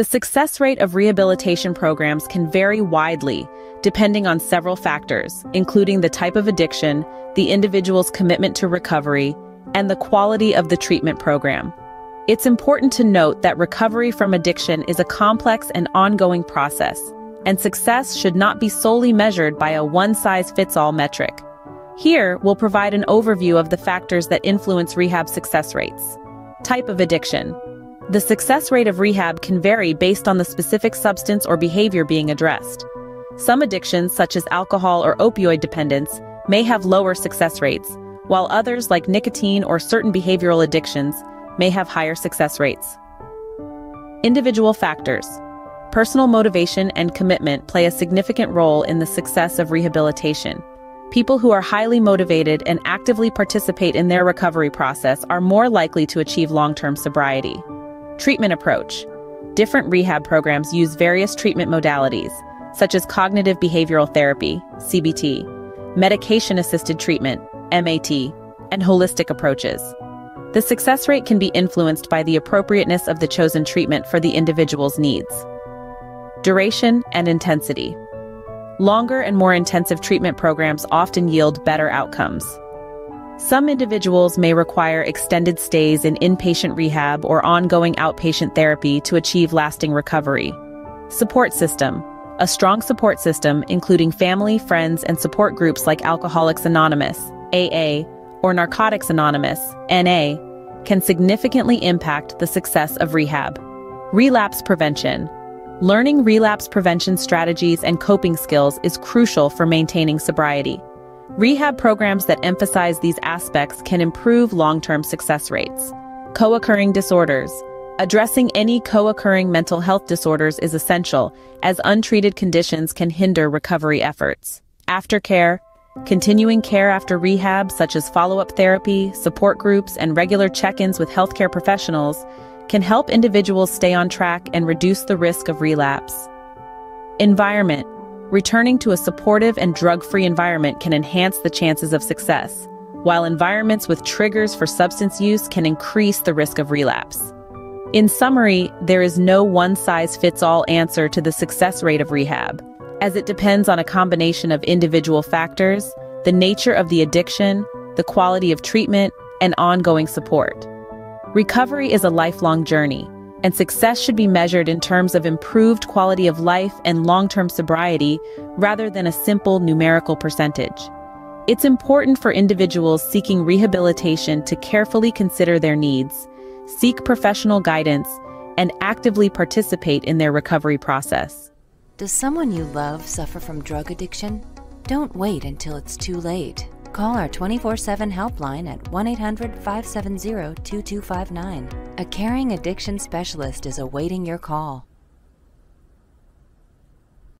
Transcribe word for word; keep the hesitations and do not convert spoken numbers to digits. The success rate of rehabilitation programs can vary widely, depending on several factors, including the type of addiction, the individual's commitment to recovery, and the quality of the treatment program. It's important to note that recovery from addiction is a complex and ongoing process, and success should not be solely measured by a one-size-fits-all metric. Here, we'll provide an overview of the factors that influence rehab success rates. Type of addiction. The success rate of rehab can vary based on the specific substance or behavior being addressed. Some addictions, such as alcohol or opioid dependence, may have lower success rates, while others, like nicotine or certain behavioral addictions, may have higher success rates. Individual factors. Personal motivation and commitment play a significant role in the success of rehabilitation. People who are highly motivated and actively participate in their recovery process are more likely to achieve long-term sobriety. Treatment approach. Different rehab programs use various treatment modalities, such as cognitive behavioral therapy, C B T, medication-assisted treatment, M A T, and holistic approaches. The success rate can be influenced by the appropriateness of the chosen treatment for the individual's needs. Duration and intensity. Longer and more intensive treatment programs often yield better outcomes. Some individuals may require extended stays in inpatient rehab or ongoing outpatient therapy to achieve lasting recovery. Support system. A strong support system, including family, friends, and support groups like Alcoholics Anonymous, A A, or Narcotics Anonymous, N A, can significantly impact the success of rehab. Relapse prevention. Learning relapse prevention strategies and coping skills is crucial for maintaining sobriety. Rehab programs that emphasize these aspects can improve long-term success rates. Co-occurring disorders. Addressing any co-occurring mental health disorders is essential, as untreated conditions can hinder recovery efforts. Aftercare. Continuing care after rehab, such as follow-up therapy, support groups, and regular check-ins with healthcare professionals, can help individuals stay on track and reduce the risk of relapse. Environment. Returning to a supportive and drug-free environment can enhance the chances of success, while environments with triggers for substance use can increase the risk of relapse. In summary, there is no one-size-fits-all answer to the success rate of rehab, as it depends on a combination of individual factors, the nature of the addiction, the quality of treatment, and ongoing support. Recovery is a lifelong journey, and success should be measured in terms of improved quality of life and long-term sobriety rather than a simple numerical percentage. It's important for individuals seeking rehabilitation to carefully consider their needs, seek professional guidance, and actively participate in their recovery process. Does someone you love suffer from drug addiction? Don't wait until it's too late. Call our twenty-four seven helpline at one eight hundred, five seven zero, two two five nine. A caring addiction specialist is awaiting your call.